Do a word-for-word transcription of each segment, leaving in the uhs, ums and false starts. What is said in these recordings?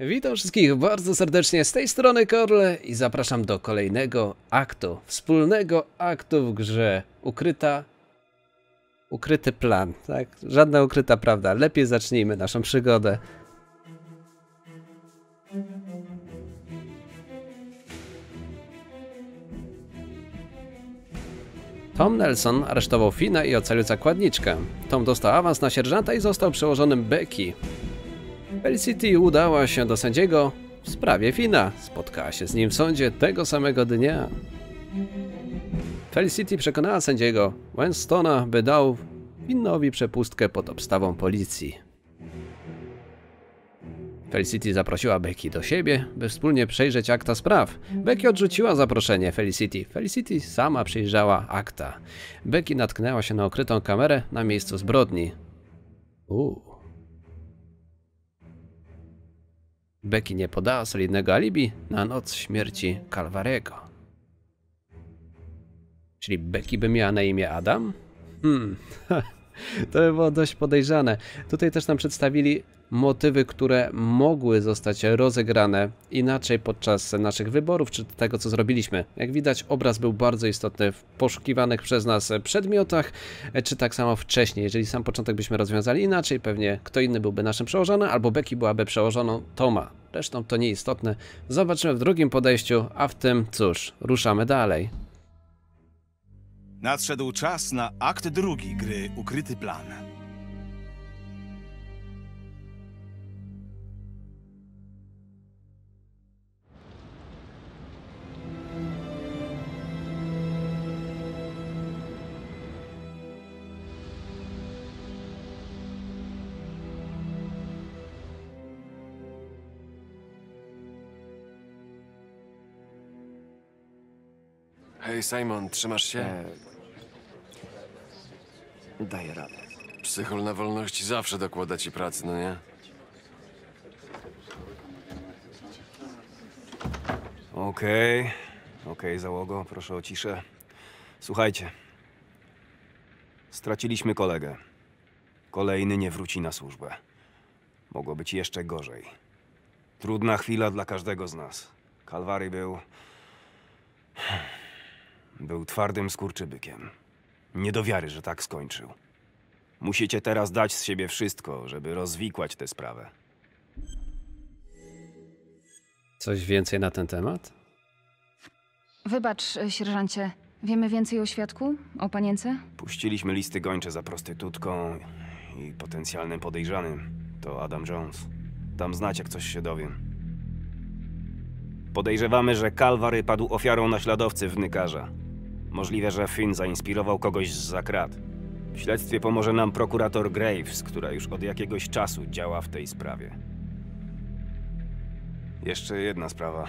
Witam wszystkich bardzo serdecznie z tej strony Corle i zapraszam do kolejnego aktu, wspólnego aktu w grze. Ukryta, ukryty plan, tak? Żadna ukryta prawda. Lepiej zacznijmy naszą przygodę. Tom Nelson aresztował Finna i ocalił zakładniczkę. Tom dostał awans na sierżanta i został przełożonym Becky. Felicity udała się do sędziego w sprawie Finna. Spotkała się z nim w sądzie tego samego dnia. Felicity przekonała sędziego Winstona, by dał Finnowi przepustkę pod obstawą policji. Felicity zaprosiła Becky do siebie, by wspólnie przejrzeć akta spraw. Becky odrzuciła zaproszenie Felicity. Felicity sama przyjrzała akta. Becky natknęła się na ukrytą kamerę na miejscu zbrodni. Uuu. Becky nie podała solidnego alibi na noc śmierci Kalwarego. Czyli Becky by miała na imię Adam? Hmm, to by było dość podejrzane. Tutaj też nam przedstawili motywy, które mogły zostać rozegrane inaczej podczas naszych wyborów, czy tego, co zrobiliśmy. Jak widać, obraz był bardzo istotny w poszukiwanych przez nas przedmiotach, czy tak samo wcześniej. Jeżeli sam początek byśmy rozwiązali inaczej, pewnie kto inny byłby naszym przełożonym, albo Becky byłaby przełożoną Toma. Zresztą to nieistotne. Zobaczymy w drugim podejściu, a w tym, cóż, ruszamy dalej. Nadszedł czas na akt drugi gry Ukryty Plan. Hej, Simon, trzymasz się? Eee, daję radę. Psychol na wolności zawsze dokłada ci pracy, no nie? Okej, okay. okej, okay, załogo, proszę o ciszę. Słuchajcie. Straciliśmy kolegę. Kolejny nie wróci na służbę. Mogło być jeszcze gorzej. Trudna chwila dla każdego z nas. Calvary był... Był twardym skurczybykiem. Nie do wiary, że tak skończył. Musicie teraz dać z siebie wszystko, żeby rozwikłać tę sprawę. Coś więcej na ten temat? Wybacz, sierżancie. Wiemy więcej o świadku? O panience? Puściliśmy listy gończe za prostytutką i potencjalnym podejrzanym. To Adam Jones. Dam znać, jak coś się dowiem. Podejrzewamy, że Calvary padł ofiarą naśladowcy wnykarza. Możliwe, że Finn zainspirował kogoś zza krat. W śledztwie pomoże nam prokurator Graves, która już od jakiegoś czasu działa w tej sprawie. Jeszcze jedna sprawa.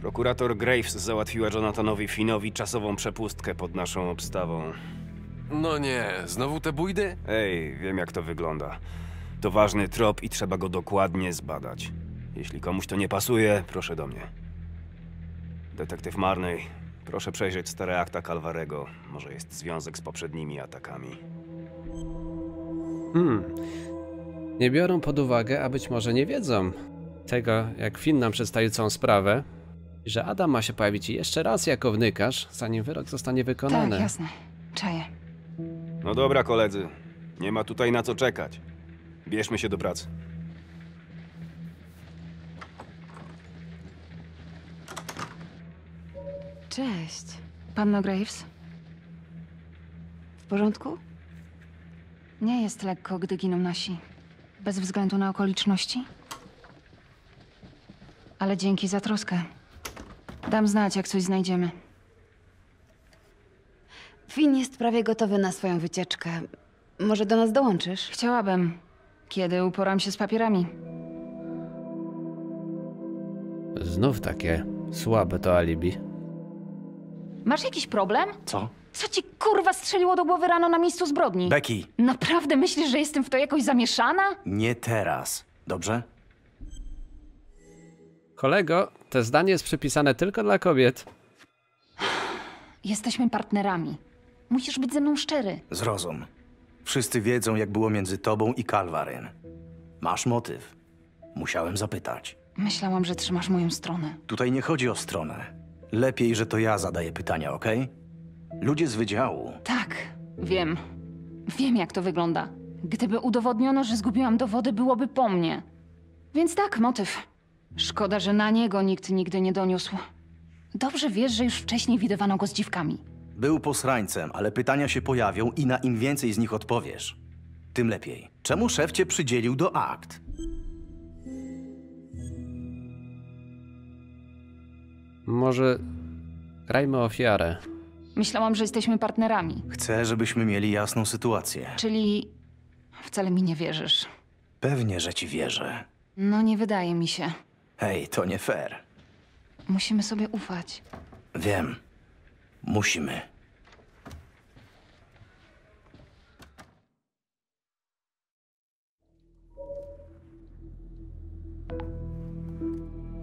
Prokurator Graves załatwiła Jonathanowi Finnowi czasową przepustkę pod naszą obstawą. No nie, znowu te bójdy? Ej, wiem jak to wygląda. To ważny trop i trzeba go dokładnie zbadać. Jeśli komuś to nie pasuje, proszę do mnie. Detektyw Marney, proszę przejrzeć stare akta Calvarego. Może jest związek z poprzednimi atakami. Hmm. Nie biorą pod uwagę, a być może nie wiedzą tego, jak Finn nam przedstawił całą sprawę, że Adam ma się pojawić jeszcze raz jako wnykarz, zanim wyrok zostanie wykonany. Tak, jasne. Czaję. No dobra, koledzy. Nie ma tutaj na co czekać. Bierzmy się do pracy. Cześć. Panno Graves? W porządku? Nie jest lekko, gdy giną nasi. Bez względu na okoliczności. Ale dzięki za troskę. Dam znać, jak coś znajdziemy. Finn jest prawie gotowy na swoją wycieczkę. Może do nas dołączysz? Chciałabym. Kiedy uporam się z papierami. Znów takie słabe to alibi. Masz jakiś problem? Co? Co ci kurwa strzeliło do głowy rano na miejscu zbrodni? Becky! Naprawdę myślisz, że jestem w to jakoś zamieszana? Nie teraz, dobrze? Kolego, to zdanie jest przypisane tylko dla kobiet. Jesteśmy partnerami. Musisz być ze mną szczery. Zrozum. Wszyscy wiedzą, jak było między tobą i Calvarym. Masz motyw. Musiałem zapytać. Myślałam, że trzymasz moją stronę. Tutaj nie chodzi o stronę. Lepiej, że to ja zadaję pytania, okej? Ludzie z wydziału. Tak, wiem. Wiem, jak to wygląda. Gdyby udowodniono, że zgubiłam dowody, byłoby po mnie. Więc tak, motyw. Szkoda, że na niego nikt nigdy nie doniósł. Dobrze wiesz, że już wcześniej widywano go z dziwkami. Był posrańcem, ale pytania się pojawią i na im więcej z nich odpowiesz, tym lepiej. Czemu szef cię przydzielił do akt? Może grajmy ofiarę. Myślałam, że jesteśmy partnerami. Chcę, żebyśmy mieli jasną sytuację. Czyli wcale mi nie wierzysz? Pewnie, że ci wierzę. No nie wydaje mi się. Hej, to nie fair. Musimy sobie ufać. Wiem. Musimy.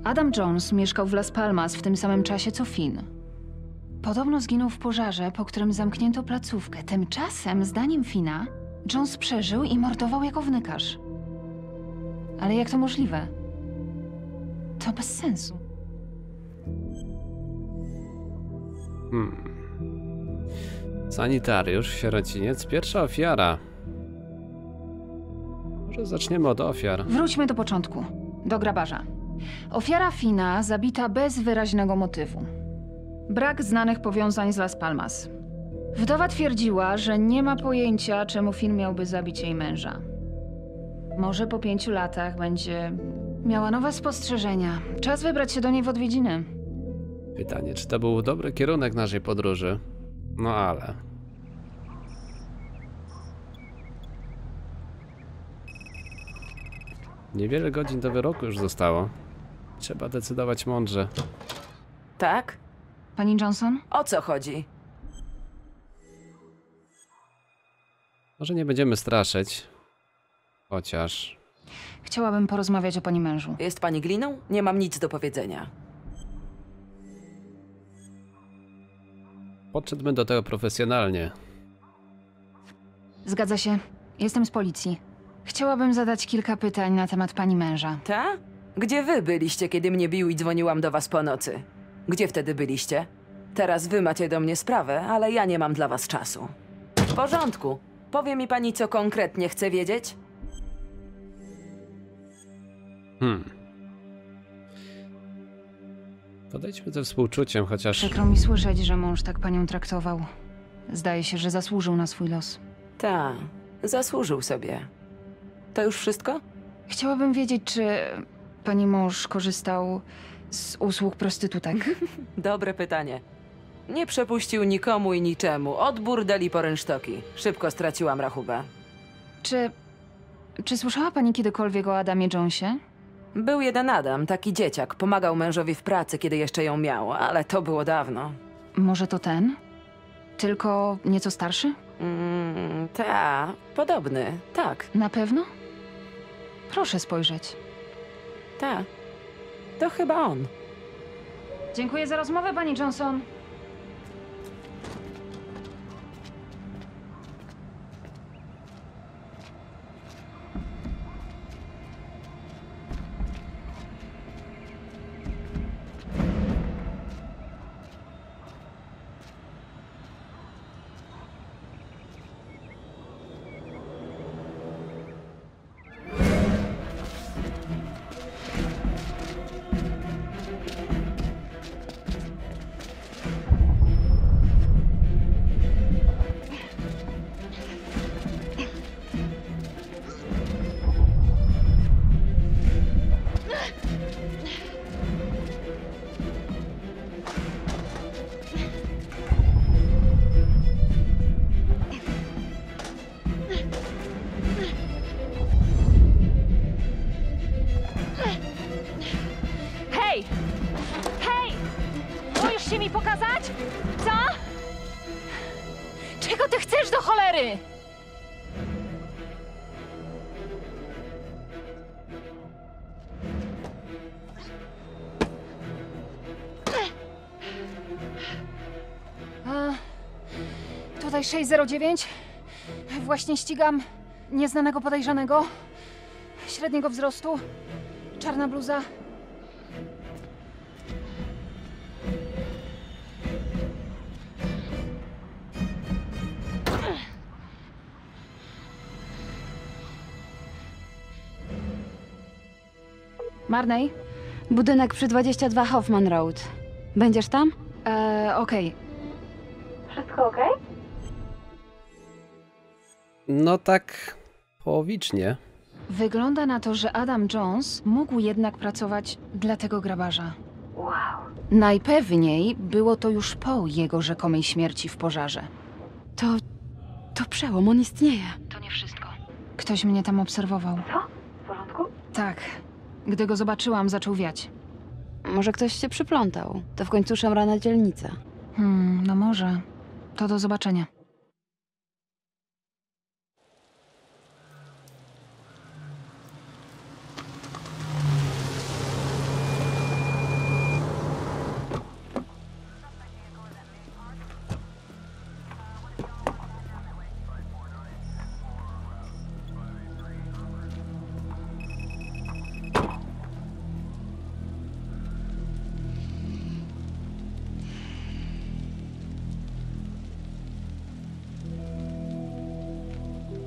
Adam Jones mieszkał w Las Palmas w tym samym czasie co Finn. Podobno zginął w pożarze, po którym zamknięto placówkę. Tymczasem, zdaniem Finna, Jones przeżył i mordował jako wnykarz. Ale jak to możliwe? To bez sensu. Hmm. Sanitariusz, sierociniec, pierwsza ofiara. Może zaczniemy od ofiar. Wróćmy do początku, do grabarza. Ofiara Finna zabita bez wyraźnego motywu. Brak znanych powiązań z Las Palmas. Wdowa twierdziła, że nie ma pojęcia, czemu Finn miałby zabić jej męża. Może po pięciu latach będzie miała nowe spostrzeżenia. Czas wybrać się do niej w odwiedziny. Pytanie, czy to był dobry kierunek naszej podróży? No ale... Niewiele godzin do wyroku już zostało. Trzeba decydować mądrze. Tak? Pani Johnson? O co chodzi? Może nie będziemy straszyć. Chociaż... Chciałabym porozmawiać o pani mężu. Jest pani gliną? Nie mam nic do powiedzenia. Podszedłbym do tego profesjonalnie. Zgadza się. Jestem z policji. Chciałabym zadać kilka pytań na temat pani męża. Ta? Gdzie wy byliście, kiedy mnie bił i dzwoniłam do was po nocy? Gdzie wtedy byliście? Teraz wy macie do mnie sprawę, ale ja nie mam dla was czasu. W porządku. Powie mi pani, co konkretnie chce wiedzieć? Hmm. Podejdźmy ze współczuciem, chociaż... Przykro mi słyszeć, że mąż tak panią traktował. Zdaje się, że zasłużył na swój los. Ta, zasłużył sobie. To już wszystko? Chciałabym wiedzieć, czy pani mąż korzystał z usług prostytutek. Dobre pytanie. Nie przepuścił nikomu i niczemu. Od burdeli po rynsztoki. Szybko straciłam rachubę. Czy... Czy słyszała pani kiedykolwiek o Adamie Jonesie? Był jeden Adam, taki dzieciak. Pomagał mężowi w pracy, kiedy jeszcze ją miał, ale to było dawno. Może to ten? Tylko nieco starszy? Mm, ta, podobny, tak. Na pewno? Proszę spojrzeć. Ta, to chyba on. Dziękuję za rozmowę, pani Johnson. sześć zero dziewięć. Właśnie ścigam nieznanego podejrzanego, średniego wzrostu, czarna bluza, Marney? Budynek przy dwudziestym drugim Hoffman Road. Będziesz tam? Eee, okej. Okay. Wszystko okej? Okay? No tak... połowicznie. Wygląda na to, że Adam Jones mógł jednak pracować dla tego grabarza. Wow. Najpewniej było to już po jego rzekomej śmierci w pożarze. To... to przełom, on istnieje. To nie wszystko. Ktoś mnie tam obserwował. Co? W porządku? Tak. Gdy go zobaczyłam, zaczął wiać. Może ktoś się przyplątał. To w końcu szemrana dzielnica. Hmm, no może. To do zobaczenia.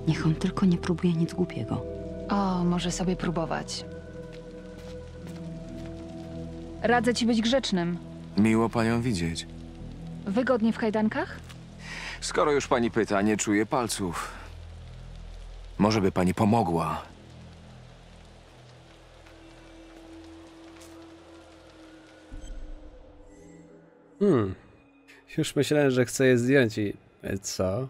Niech on tylko nie próbuje nic głupiego. O, może sobie próbować. Radzę ci być grzecznym. Miło panią widzieć. Wygodnie w kajdankach? Skoro już pani pyta, nie czuję palców. Może by pani pomogła. Hmm. Już myślałem, że chcę je zdjąć i... co?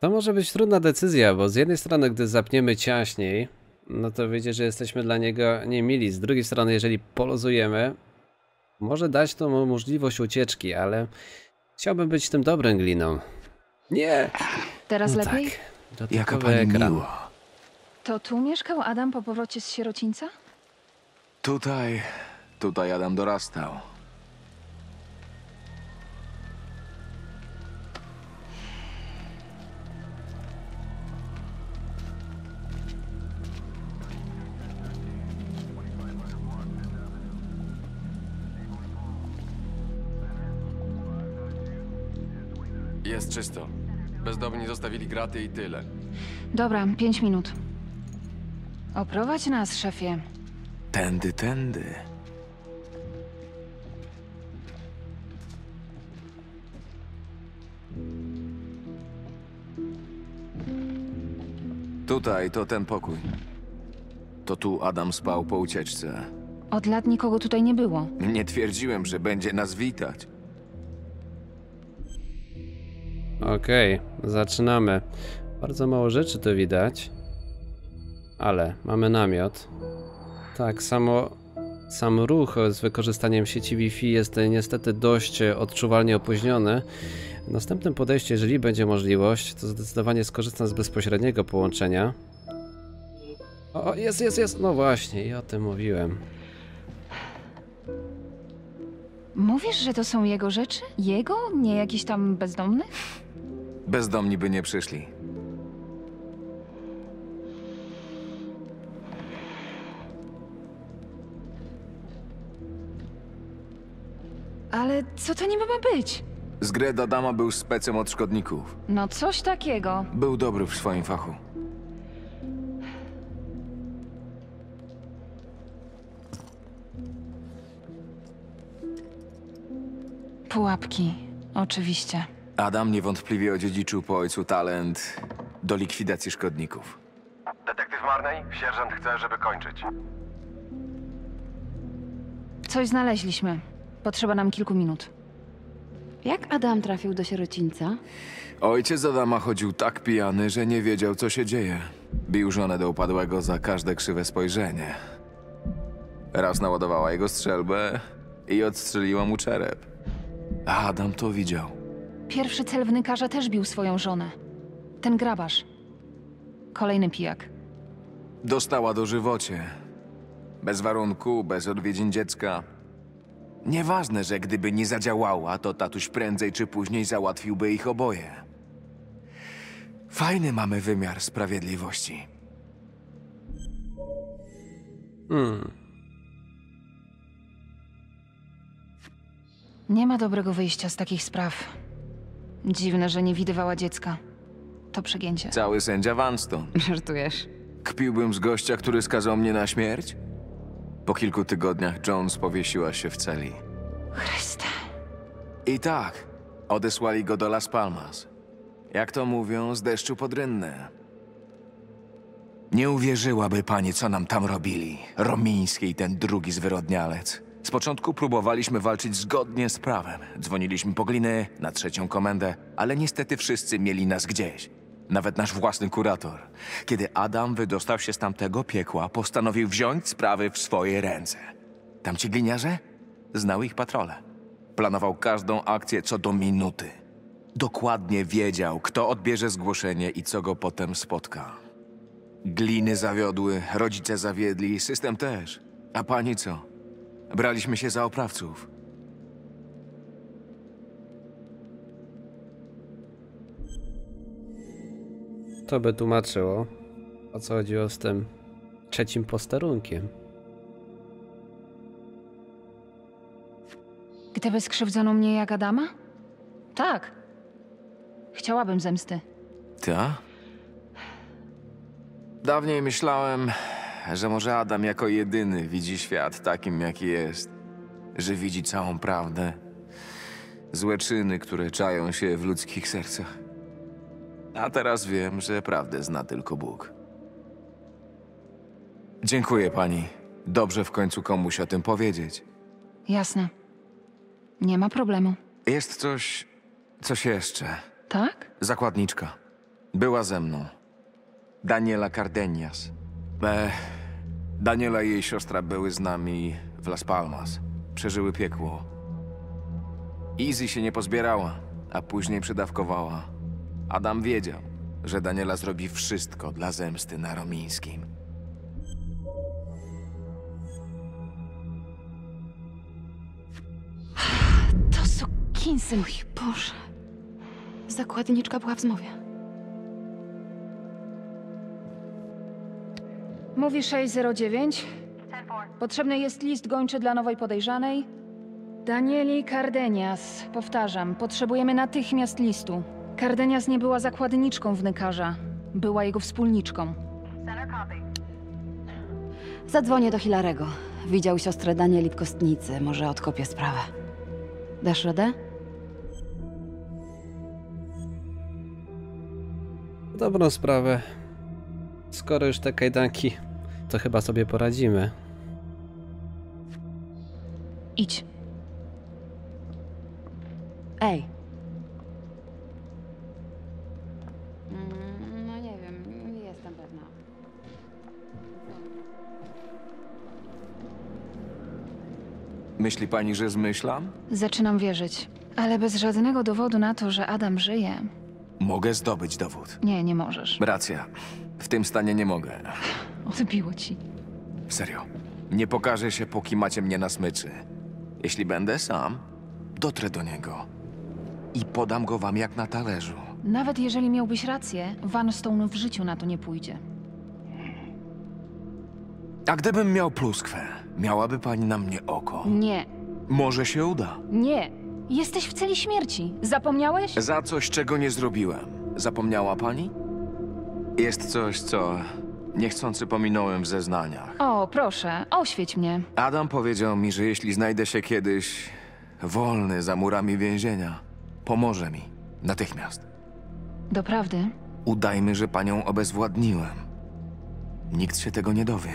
To może być trudna decyzja, bo z jednej strony, gdy zapniemy ciaśniej, no to wiecie, że jesteśmy dla niego niemili. Z drugiej strony, jeżeli poluzujemy, może dać to mu możliwość ucieczki, ale chciałbym być tym dobrym gliną. Nie! Teraz no lepiej? Tak. Jaka pani miła. To tu mieszkał Adam po powrocie z sierocińca? Tutaj, tutaj Adam dorastał. Jest czysto. Bezdomni zostawili graty i tyle. Dobra, pięć minut. Oprowadź nas, szefie. Tędy, tędy. Tutaj to ten pokój. To tu Adam spał po ucieczce. Od lat nikogo tutaj nie było. Nie twierdziłem, że będzie nas witać. Okej, okay, zaczynamy. Bardzo mało rzeczy to widać, ale mamy namiot. Tak samo sam ruch z wykorzystaniem sieci Wi-Fi jest niestety dość odczuwalnie opóźniony. W następnym podejściu, jeżeli będzie możliwość, to zdecydowanie skorzystam z bezpośredniego połączenia. O, jest, jest, jest! No właśnie, ja o tym mówiłem. Mówisz, że to są jego rzeczy? Jego? Nie jakiś tam bezdomny? Bezdomni by nie przyszli. Ale co to niby ma być? Z gry Adama był specem od szkodników. No coś takiego. Był dobry w swoim fachu. Pułapki, oczywiście. Adam niewątpliwie odziedziczył po ojcu talent do likwidacji szkodników. Detektyw Marney, sierżant chce, żeby kończyć. Coś znaleźliśmy. Potrzeba nam kilku minut. Jak Adam trafił do sierocińca? Ojciec Adama chodził tak pijany, że nie wiedział, co się dzieje. Bił żonę do upadłego za każde krzywe spojrzenie. Raz naładowała jego strzelbę i odstrzeliła mu czerep. Adam to widział. Pierwszy cel wnykarza też bił swoją żonę. Ten grabarz. Kolejny pijak. Dostała dożywocie. Bez warunku, bez odwiedzin dziecka. Nieważne, że gdyby nie zadziałała, to tatuś prędzej czy później załatwiłby ich oboje. Fajny mamy wymiar sprawiedliwości. Hmm. Nie ma dobrego wyjścia z takich spraw. Dziwne, że nie widywała dziecka. To przegięcie. Cały sędzia Van Stone. Żartujesz? Kpiłbym z gościa, który skazał mnie na śmierć? Po kilku tygodniach Jones powiesiła się w celi. Chryste. I tak. Odesłali go do Las Palmas. Jak to mówią, z deszczu pod rynnę. Nie uwierzyłaby pani, co nam tam robili. Romiński i ten drugi zwyrodnialec. Z początku próbowaliśmy walczyć zgodnie z prawem. Dzwoniliśmy po gliny, na trzecią komendę, ale niestety wszyscy mieli nas gdzieś. Nawet nasz własny kurator. Kiedy Adam wydostał się z tamtego piekła, postanowił wziąć sprawy w swoje ręce. Tamci gliniarze? Znały ich patrole. Planował każdą akcję co do minuty. Dokładnie wiedział, kto odbierze zgłoszenie i co go potem spotka. Gliny zawiodły, rodzice zawiedli, system też. A pani co? Braliśmy się za oprawców. To by tłumaczyło, o co chodziło z tym trzecim posterunkiem. Gdyby skrzywdzono mnie jak Adama? Tak. Chciałabym zemsty. Ta? Dawniej myślałem, że może Adam jako jedyny widzi świat takim, jaki jest. Że widzi całą prawdę. Złe czyny, które czają się w ludzkich sercach. A teraz wiem, że prawdę zna tylko Bóg. Dziękuję pani. Dobrze w końcu komuś o tym powiedzieć. Jasne. Nie ma problemu. Jest coś... coś jeszcze. Tak? Zakładniczka. Była ze mną. Daniela Cardenas. E, Daniela i jej siostra były z nami w Las Palmas. Przeżyły piekło. Izzy się nie pozbierała, a później przedawkowała. Adam wiedział, że Daniela zrobi wszystko dla zemsty na Romińskim. To sukinsyn. Mój Boże. Zakładniczka była w zmowie. Mówi sześć zero dziewięć. Potrzebny jest list gończy dla nowej podejrzanej. Danieli Cardenas. Powtarzam, potrzebujemy natychmiast listu. Cardenas nie była zakładniczką wnykarza. Była jego wspólniczką. Zadzwonię do Hilarego. Widział siostrę Danieli w kostnicy. Może odkopię sprawę. Dasz radę? Dobrą sprawę. Skoro już te kajdanki, to chyba sobie poradzimy. Idź. Ej. No nie wiem, nie jestem pewna. Myśli pani, że zmyślam? Zaczynam wierzyć, ale bez żadnego dowodu na to, że Adam żyje. Mogę zdobyć dowód. Nie, nie możesz. Racja. W tym stanie nie mogę. Odbiło ci. Serio. Nie pokażę się, póki macie mnie na smyczy. Jeśli będę sam, dotrę do niego. I podam go wam jak na talerzu. Nawet jeżeli miałbyś rację, Van Stone w życiu na to nie pójdzie. A gdybym miał pluskwę, miałaby pani na mnie oko? Nie. Może się uda? Nie. Jesteś w celi śmierci. Zapomniałeś? Za coś, czego nie zrobiłem. Zapomniała pani? Jest coś, co niechcący pominąłem w zeznaniach. O, proszę, oświeć mnie. Adam powiedział mi, że jeśli znajdę się kiedyś wolny za murami więzienia, pomoże mi natychmiast. Doprawdy? Udajmy, że panią obezwładniłem. Nikt się tego nie dowie.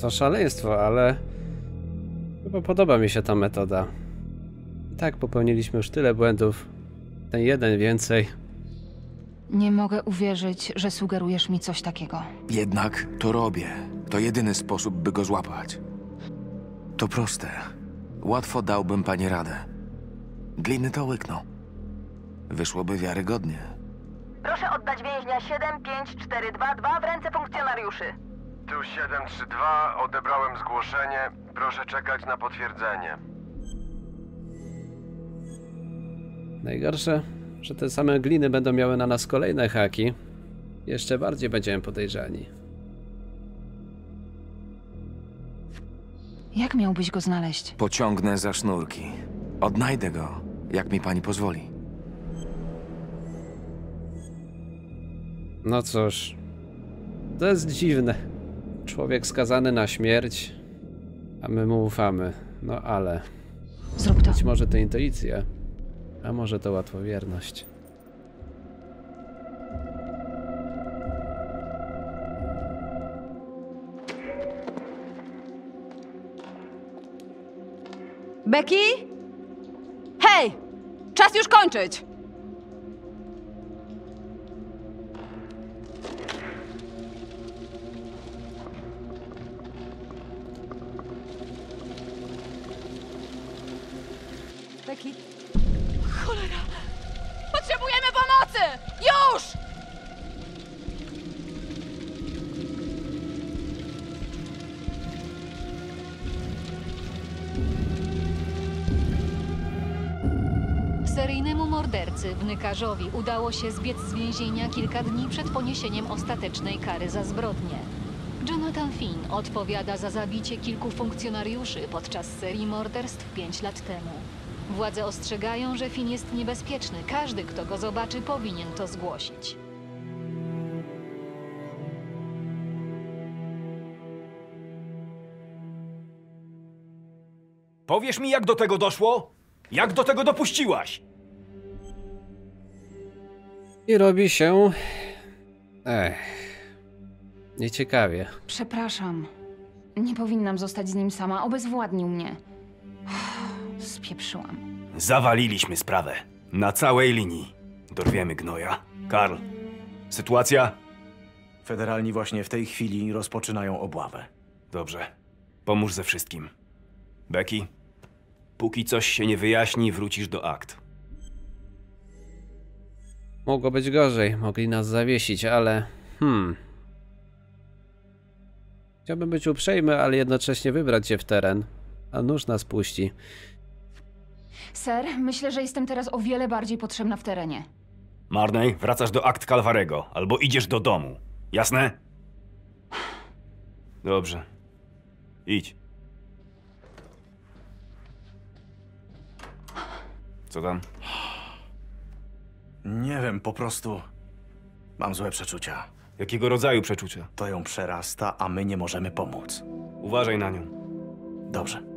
To szaleństwo, ale chyba podoba mi się ta metoda. I tak popełniliśmy już tyle błędów. Ten jeden więcej. Nie mogę uwierzyć, że sugerujesz mi coś takiego. Jednak to robię. To jedyny sposób, by go złapać. To proste. Łatwo dałbym pani radę. Gliny to łykną. Wyszłoby wiarygodnie. Proszę oddać więźnia siedem pięć cztery dwa dwa w ręce funkcjonariuszy. Tu siedem trzy dwa, odebrałem zgłoszenie. Proszę czekać na potwierdzenie. Najgorsze, że te same gliny będą miały na nas kolejne haki. jeszcze bardziej będziemy podejrzani. Jak miałbyś go znaleźć? Pociągnę za sznurki. Odnajdę go, jak mi pani pozwoli. No cóż, to jest dziwne. Człowiek skazany na śmierć, a my mu ufamy. No ale... Zrób to. Być może to intuicja, a może to łatwowierność. Becky? Hej! Czas już kończyć! Becky? Cholera! Potrzebujemy pomocy! Już! Seryjnemu mordercy wnykarzowi udało się zbiec z więzienia kilka dni przed poniesieniem ostatecznej kary za zbrodnię. Jonathan Finn odpowiada za zabicie kilku funkcjonariuszy podczas serii morderstw pięć lat temu. Władze ostrzegają, że Finn jest niebezpieczny. Każdy, kto go zobaczy, powinien to zgłosić. Powiesz mi, jak do tego doszło? Jak do tego dopuściłaś? I robi się... Ech... nieciekawie. Przepraszam. Nie powinnam zostać z nim sama. Obezwładnił mnie. Spieprzyłam. Zawaliliśmy sprawę. Na całej linii. Dorwiemy gnoja. Karl, sytuacja? Federalni właśnie w tej chwili rozpoczynają obławę. Dobrze. Pomóż ze wszystkim. Becky? Póki coś się nie wyjaśni, wrócisz do akt. Mogło być gorzej, mogli nas zawiesić, ale... Hmm... Chciałbym być uprzejmy, ale jednocześnie wybrać się w teren. A nóż nas puści. Ser, myślę, że jestem teraz o wiele bardziej potrzebna w terenie. Marney, wracasz do akt Kalwarego, albo idziesz do domu. Jasne? Dobrze. Idź. Co tam? Nie wiem, po prostu mam złe przeczucia. Jakiego rodzaju przeczucia? To ją przerasta, a my nie możemy pomóc. Uważaj na nią. Dobrze.